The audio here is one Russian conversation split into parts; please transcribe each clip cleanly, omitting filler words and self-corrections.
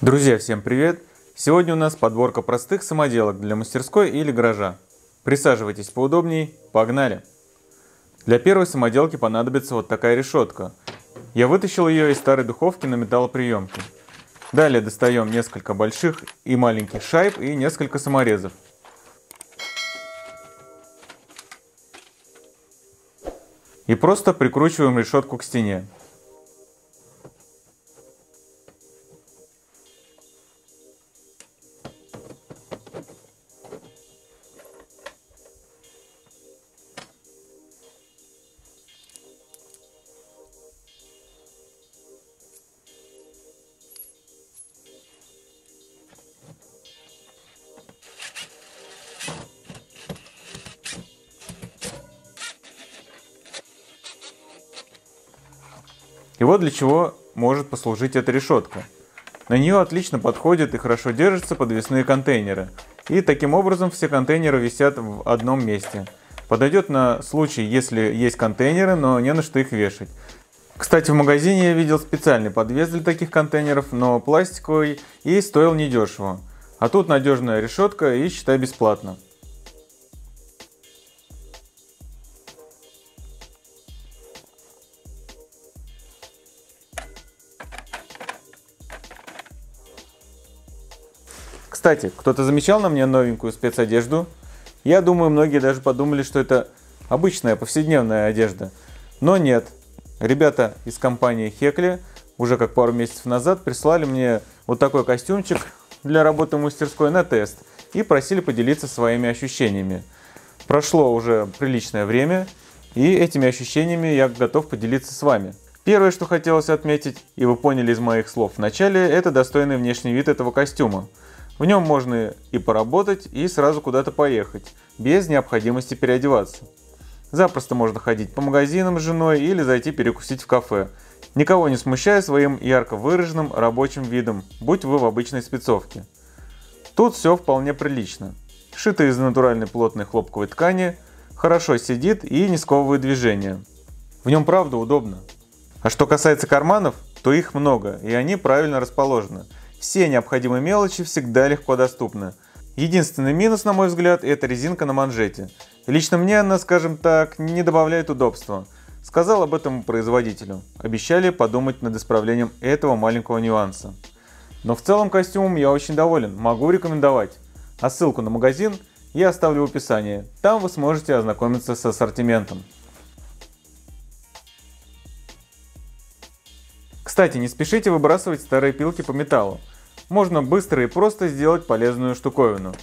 Друзья, всем привет! Сегодня у нас подборка простых самоделок для мастерской или гаража. Присаживайтесь поудобней, погнали! Для первой самоделки понадобится вот такая решетка. Я вытащил ее из старой духовки на металлоприемке. Далее достаем несколько больших и маленьких шайб и несколько саморезов. И просто прикручиваем решетку к стене. И вот для чего может послужить эта решетка. На нее отлично подходят и хорошо держатся подвесные контейнеры. И таким образом все контейнеры висят в одном месте. Подойдет на случай, если есть контейнеры, но не на что их вешать. Кстати, в магазине я видел специальный подвес для таких контейнеров, но пластиковый и стоил недешево. А тут надежная решетка и, считай, бесплатно. Кстати, кто-то замечал на мне новенькую спецодежду? Я думаю, многие даже подумали, что это обычная повседневная одежда. Но нет. Ребята из компании Хекли уже как пару месяцев назад прислали мне вот такой костюмчик для работы в мастерской на тест и просили поделиться своими ощущениями. Прошло уже приличное время, и этими ощущениями я готов поделиться с вами. Первое, что хотелось отметить, и вы поняли из моих слов в начале, это достойный внешний вид этого костюма. В нем можно и поработать, и сразу куда-то поехать, без необходимости переодеваться. Запросто можно ходить по магазинам с женой или зайти перекусить в кафе, никого не смущая своим ярко выраженным рабочим видом, будь вы в обычной спецовке. Тут все вполне прилично. Сшито из натуральной плотной хлопковой ткани, хорошо сидит и не сковывает движения. В нем правда удобно. А что касается карманов, то их много, и они правильно расположены. Все необходимые мелочи всегда легко доступны. Единственный минус, на мой взгляд, это резинка на манжете. Лично мне она, скажем так, не добавляет удобства. Сказал об этом производителю. Обещали подумать над исправлением этого маленького нюанса. Но в целом костюмом я очень доволен, могу рекомендовать. А ссылку на магазин я оставлю в описании. Там вы сможете ознакомиться с ассортиментом. Кстати, не спешите выбрасывать старые пилки по металлу. Можно быстро и просто сделать полезную штуковину.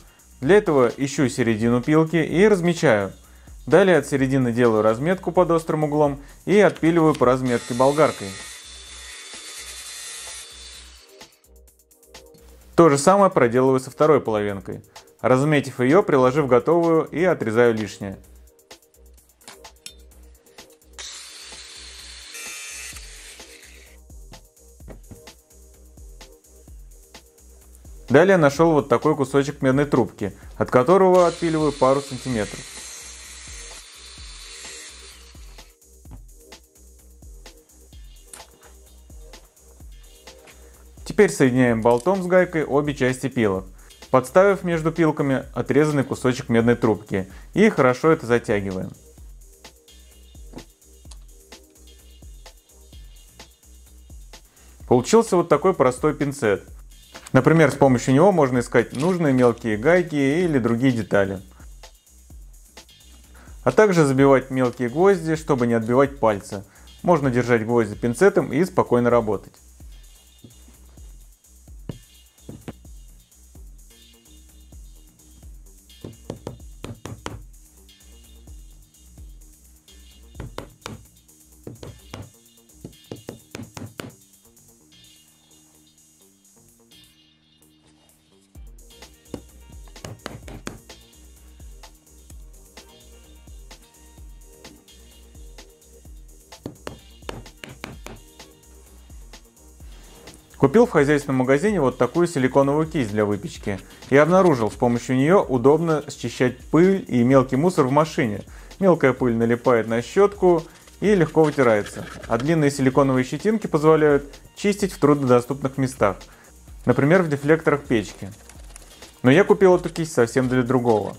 Для этого ищу середину пилки и размечаю. Далее от середины делаю разметку под острым углом и отпиливаю по разметке болгаркой. То же самое проделываю со второй половинкой. Разметив ее, приложив готовую и отрезаю лишнее. Далее нашел вот такой кусочек медной трубки, от которого отпиливаю пару сантиметров. Теперь соединяем болтом с гайкой обе части пилок, подставив между пилками отрезанный кусочек медной трубки и хорошо это затягиваем. Получился вот такой простой пинцет. Например, с помощью него можно искать нужные мелкие гайки или другие детали. А также забивать мелкие гвозди, чтобы не отбивать пальцы. Можно держать гвозди пинцетом и спокойно работать. Купил в хозяйственном магазине вот такую силиконовую кисть для выпечки и обнаружил, с помощью нее удобно счищать пыль и мелкий мусор в машине. Мелкая пыль налипает на щетку и легко вытирается, а длинные силиконовые щетинки позволяют чистить в труднодоступных местах. например, в дефлекторах печки. Но я купил эту кисть совсем для другого.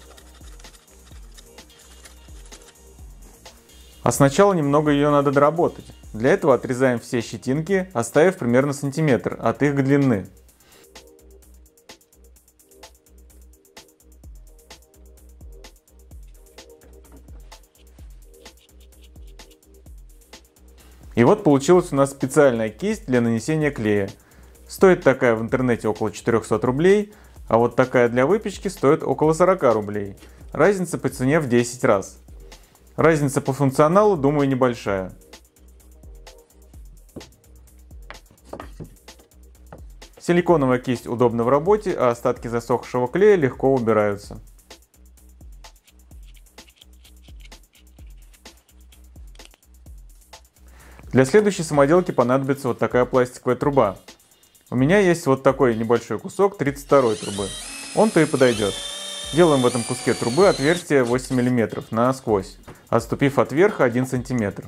А сначала немного ее надо доработать. Для этого отрезаем все щетинки, оставив примерно сантиметр от их длины. И вот получилась у нас специальная кисть для нанесения клея. Стоит такая в интернете около 400 рублей, а вот такая для выпечки стоит около 40 рублей. Разница по цене в 10 раз. Разница по функционалу, думаю, небольшая. Силиконовая кисть удобна в работе, а остатки засохшего клея легко убираются. Для следующей самоделки понадобится вот такая пластиковая труба. У меня есть вот такой небольшой кусок 32-й трубы. Он-то и подойдет. Делаем в этом куске трубы отверстие 8 мм насквозь, отступив от верха 1 см.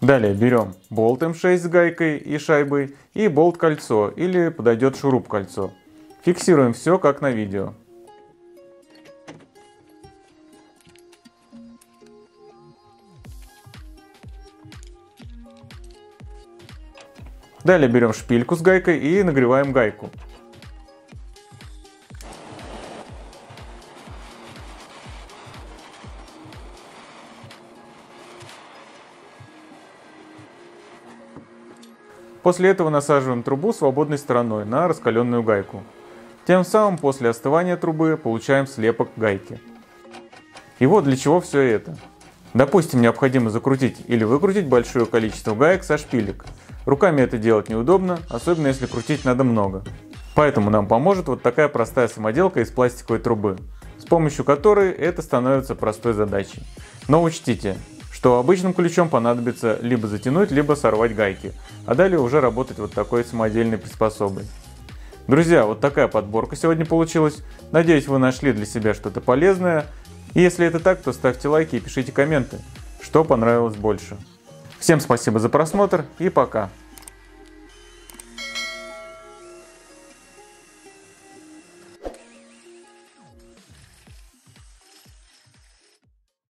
Далее берем болт М6 с гайкой и шайбой и болт-кольцо, или подойдет шуруп-кольцо. Фиксируем все как на видео. Далее берем шпильку с гайкой и нагреваем гайку. После этого насаживаем трубу свободной стороной на раскаленную гайку. Тем самым после остывания трубы получаем слепок гайки. И вот для чего все это. Допустим, необходимо закрутить или выкрутить большое количество гаек со шпилек. Руками это делать неудобно, особенно если крутить надо много. Поэтому нам поможет вот такая простая самоделка из пластиковой трубы, с помощью которой это становится простой задачей. Но учтите, что обычным ключом понадобится либо затянуть, либо сорвать гайки, а далее уже работать вот такой самодельной приспособой. Друзья, вот такая подборка сегодня получилась. Надеюсь, вы нашли для себя что-то полезное. И если это так, то ставьте лайки и пишите комменты, что понравилось больше. Всем спасибо за просмотр и пока!